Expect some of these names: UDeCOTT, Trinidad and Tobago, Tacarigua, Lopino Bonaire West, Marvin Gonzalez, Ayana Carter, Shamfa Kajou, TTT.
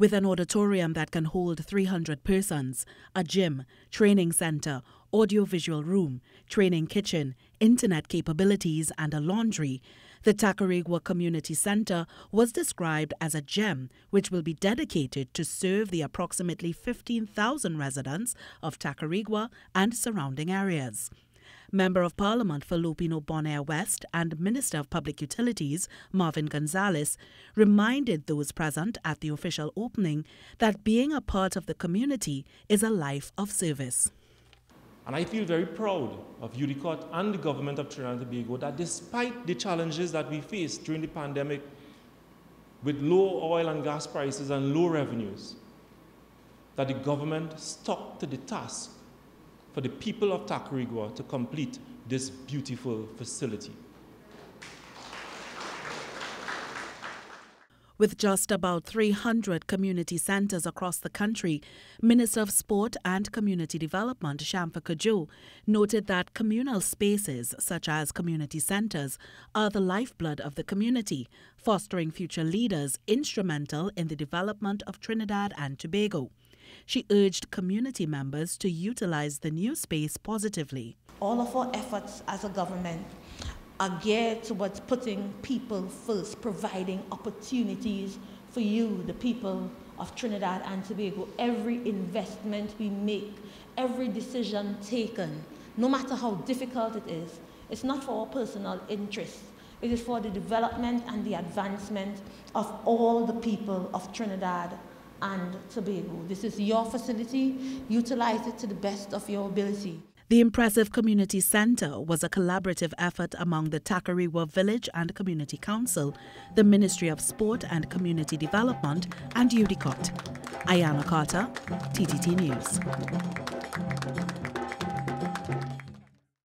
With an auditorium that can hold 300 persons, a gym, training center, audiovisual room, training kitchen, internet capabilities and a laundry, the Tacarigua Community Center was described as a gem which will be dedicated to serve the approximately 15,000 residents of Tacarigua and surrounding areas. Member of Parliament for Lopino Bonaire West and Minister of Public Utilities, Marvin Gonzalez, reminded those present at the official opening that being a part of the community is a life of service. And I feel very proud of UDeCOTT and the government of Trinidad and Tobago that despite the challenges that we faced during the pandemic with low oil and gas prices and low revenues, that the government stuck to the task for the people of Tacarigua to complete this beautiful facility. With just about 300 community centers across the country, Minister of Sport and Community Development Shamfa Kajou noted that communal spaces such as community centers are the lifeblood of the community, fostering future leaders instrumental in the development of Trinidad and Tobago. She urged community members to utilize the new space positively. All of our efforts as a government are geared towards putting people first, providing opportunities for you, the people of Trinidad and Tobago. Every investment we make, every decision taken, no matter how difficult it is, it's not for our personal interests. It is for the development and the advancement of all the people of Trinidad and Tobago. This is your facility. Utilize it to the best of your ability. The impressive community center was a collaborative effort among the Tacarigua Village and Community Council, the Ministry of Sport and Community Development, and UDeCOTT. Ayana Carter, TTT News.